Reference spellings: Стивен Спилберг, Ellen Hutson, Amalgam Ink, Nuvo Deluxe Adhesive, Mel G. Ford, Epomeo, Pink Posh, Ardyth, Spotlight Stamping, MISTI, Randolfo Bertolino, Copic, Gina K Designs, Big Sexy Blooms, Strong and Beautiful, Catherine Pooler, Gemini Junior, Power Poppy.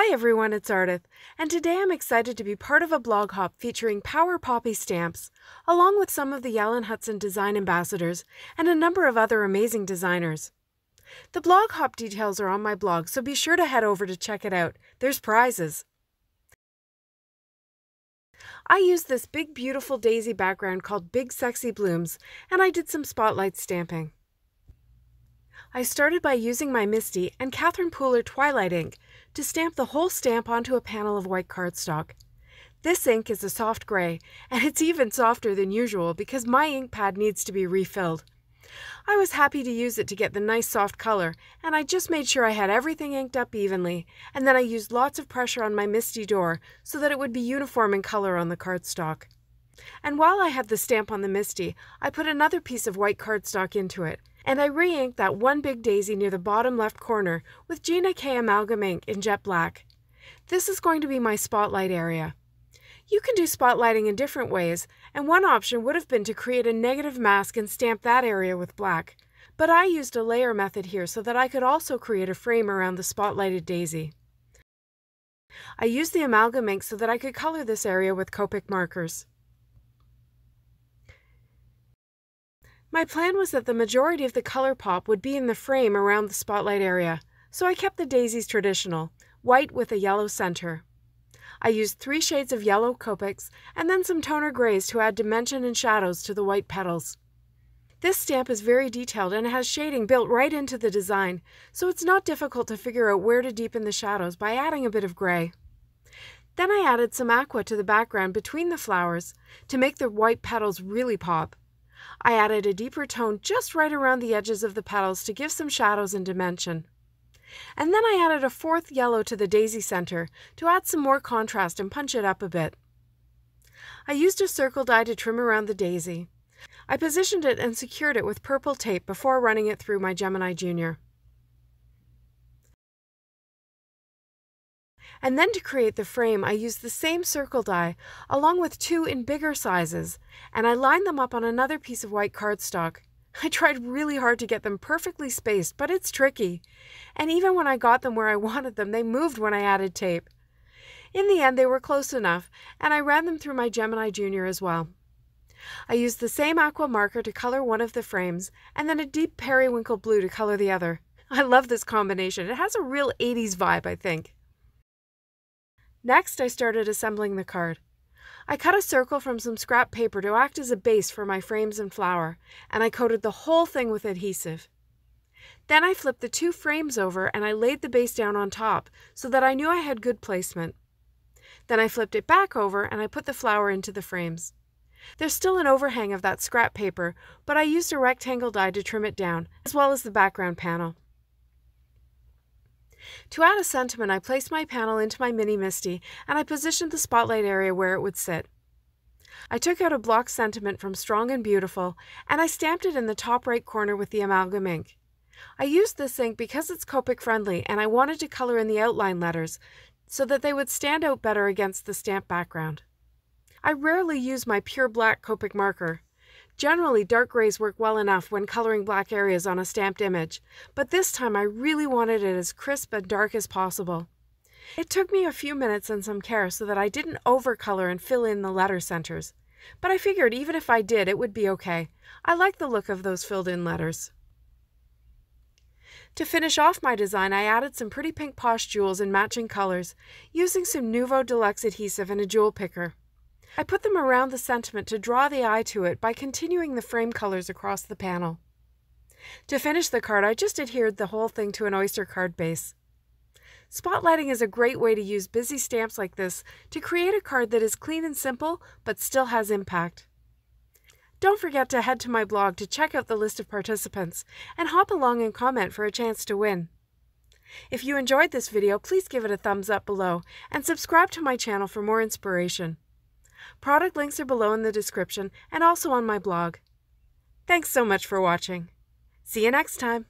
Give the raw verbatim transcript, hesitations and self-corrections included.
Hi everyone, it's Ardyth, and today I'm excited to be part of a blog hop featuring Power Poppy stamps, along with some of the Ellen Hutson design ambassadors and a number of other amazing designers. The blog hop details are on my blog, so be sure to head over to check it out. There's prizes. I used this big beautiful daisy background called Big Sexy Blooms, and I did some spotlight stamping. I started by using my MISTI and Catherine Pooler Twilight ink to stamp the whole stamp onto a panel of white cardstock. This ink is a soft gray, and it's even softer than usual because my ink pad needs to be refilled. I was happy to use it to get the nice soft color, and I just made sure I had everything inked up evenly, and then I used lots of pressure on my MISTI door so that it would be uniform in color on the cardstock. And while I had the stamp on the MISTI, I put another piece of white cardstock into it, and I re-inked that one big daisy near the bottom left corner with Gina K Amalgam Ink in jet black. This is going to be my spotlight area. You can do spotlighting in different ways, and one option would have been to create a negative mask and stamp that area with black, but I used a layer method here so that I could also create a frame around the spotlighted daisy. I used the Amalgam Ink so that I could color this area with Copic markers. My plan was that the majority of the color pop would be in the frame around the spotlight area, so I kept the daisies traditional, white with a yellow center. I used three shades of yellow Copics and then some toner grays to add dimension and shadows to the white petals. This stamp is very detailed and has shading built right into the design, so it's not difficult to figure out where to deepen the shadows by adding a bit of gray. Then I added some aqua to the background between the flowers to make the white petals really pop. I added a deeper tone just right around the edges of the petals to give some shadows and dimension. And then I added a fourth yellow to the daisy center to add some more contrast and punch it up a bit. I used a circle die to trim around the daisy. I positioned it and secured it with purple tape before running it through my Gemini Junior. And then to create the frame, I used the same circle die, along with two in bigger sizes, and I lined them up on another piece of white cardstock. I tried really hard to get them perfectly spaced, but it's tricky. And even when I got them where I wanted them, they moved when I added tape. In the end, they were close enough, and I ran them through my Gemini Junior as well. I used the same aqua marker to color one of the frames, and then a deep periwinkle blue to color the other. I love this combination. It has a real eighties vibe, I think. Next, I started assembling the card. I cut a circle from some scrap paper to act as a base for my frames and flower, and I coated the whole thing with adhesive. Then I flipped the two frames over and I laid the base down on top so that I knew I had good placement. Then I flipped it back over and I put the flower into the frames. There's still an overhang of that scrap paper, but I used a rectangle die to trim it down, as well as the background panel. To add a sentiment, I placed my panel into my mini MISTI and I positioned the spotlight area where it would sit. I took out a block sentiment from Strong and Beautiful and I stamped it in the top right corner with the Amalgam ink. I used this ink because it's Copic friendly and I wanted to color in the outline letters so that they would stand out better against the stamp background. I rarely use my pure black Copic marker. Generally, dark grays work well enough when coloring black areas on a stamped image, but this time I really wanted it as crisp and dark as possible. It took me a few minutes and some care so that I didn't overcolor and fill in the letter centers, but I figured even if I did, it would be okay. I like the look of those filled-in letters. To finish off my design, I added some pretty Pink Posh jewels in matching colors, using some Nuvo Deluxe Adhesive and a jewel picker. I put them around the sentiment to draw the eye to it by continuing the frame colors across the panel. To finish the card, I just adhered the whole thing to an oyster card base. Spotlighting is a great way to use busy stamps like this to create a card that is clean and simple, but still has impact. Don't forget to head to my blog to check out the list of participants, and hop along and comment for a chance to win. If you enjoyed this video, please give it a thumbs up below, and subscribe to my channel for more inspiration. Product links are below in the description and also on my blog. Thanks so much for watching. See you next time.